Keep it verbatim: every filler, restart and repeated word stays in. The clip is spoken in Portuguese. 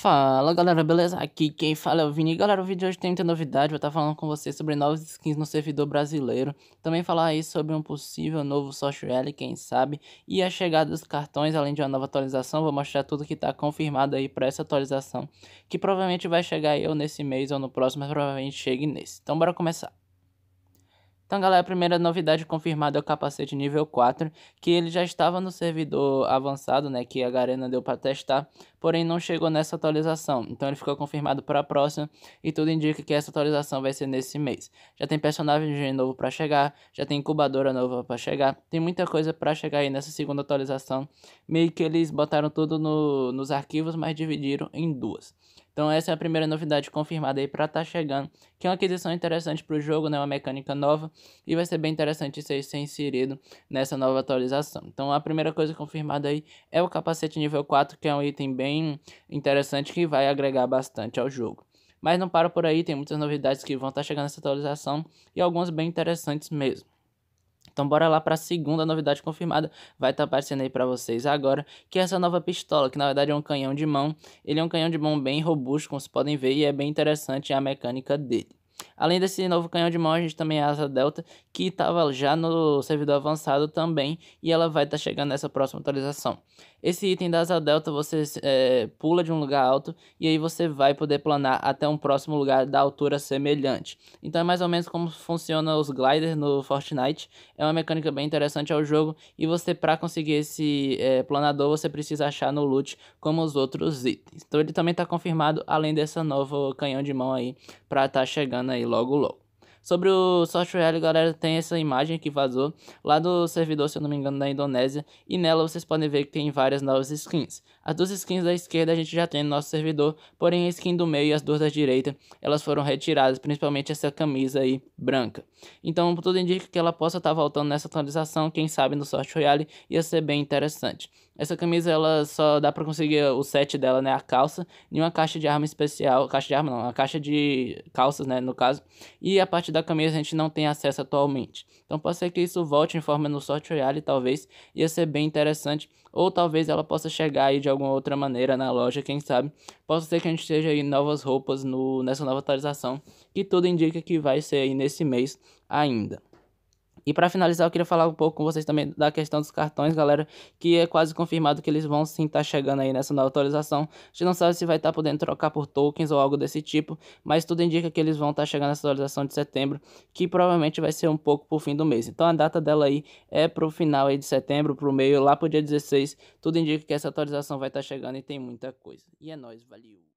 Fala galera, beleza? Aqui quem fala é o Vini. Galera, o vídeo de hoje tem muita novidade. Vou estar falando com vocês sobre novas skins no servidor brasileiro. Também falar aí sobre um possível novo Sorte Royale, quem sabe. E a chegada dos cartões, além de uma nova atualização. Vou mostrar tudo que está confirmado aí para essa atualização, que provavelmente vai chegar eu nesse mês ou no próximo, mas provavelmente chegue nesse. Então bora começar. Então galera, a primeira novidade confirmada é o capacete nível quatro, que ele já estava no servidor avançado, né, que a Garena deu para testar, porém não chegou nessa atualização, então ele ficou confirmado para a próxima e tudo indica que essa atualização vai ser nesse mês. Já tem personagem novo para chegar, já tem incubadora nova para chegar, tem muita coisa para chegar aí nessa segunda atualização, meio que eles botaram tudo no, nos arquivos, mas dividiram em duas. Então essa é a primeira novidade confirmada aí para estar tá chegando, que é uma aquisição interessante para o jogo, né, uma mecânica nova, e vai ser bem interessante isso aí ser inserido nessa nova atualização. Então a primeira coisa confirmada aí é o capacete nível quatro, que é um item bem interessante que vai agregar bastante ao jogo. Mas não para por aí, tem muitas novidades que vão estar tá chegando nessa atualização e algumas bem interessantes mesmo. Então bora lá para a segunda novidade confirmada, vai estar tá aparecendo aí para vocês agora, que é essa nova pistola, que na verdade é um canhão de mão. Ele é um canhão de mão bem robusto, como vocês podem ver, e é bem interessante a mecânica dele. Além desse novo canhão de mão, a gente também é a Asa Delta, que estava já no servidor avançado também, e ela vai estar tá chegando nessa próxima atualização. Esse item da Asa Delta, você é, pula de um lugar alto, e aí você vai poder planar até um próximo lugar da altura semelhante. Então é mais ou menos como funciona os gliders no Fortnite, é uma mecânica bem interessante ao jogo, e você, para conseguir esse é, planador, você precisa achar no loot como os outros itens. Então ele também está confirmado, além dessa nova canhão de mão aí, para estar tá chegando aí logo logo. Sobre o Sorte Royale, galera, tem essa imagem que vazou lá do servidor, se eu não me engano, da Indonésia, e nela vocês podem ver que tem várias novas skins. As duas skins da esquerda a gente já tem no nosso servidor, porém a skin do meio e as duas da direita, elas foram retiradas, principalmente essa camisa aí, branca. Então tudo indica que ela possa estar voltando nessa atualização, quem sabe no Sorte Royale, ia ser bem interessante. Essa camisa, ela só dá pra conseguir o set dela, né, a calça, e uma caixa de arma especial, caixa de arma não, a caixa de calças, né, no caso, e a parte da camisa a gente não tem acesso atualmente. Então pode ser que isso volte em forma no Sorte Royale, talvez, ia ser bem interessante, ou talvez ela possa chegar aí de alguma outra maneira na loja, quem sabe. Pode ser que a gente esteja aí novas roupas no, nessa nova atualização, que tudo indica que vai ser aí nesse mês ainda. E para finalizar, eu queria falar um pouco com vocês também da questão dos cartões, galera, que é quase confirmado que eles vão sim estar tá chegando aí nessa nova atualização. A gente não sabe se vai estar tá podendo trocar por tokens ou algo desse tipo, mas tudo indica que eles vão estar tá chegando nessa atualização de setembro, que provavelmente vai ser um pouco pro fim do mês. Então a data dela aí é pro final aí de setembro, pro meio, lá pro dia dezesseis. Tudo indica que essa atualização vai estar tá chegando e tem muita coisa. E é nóis, valeu!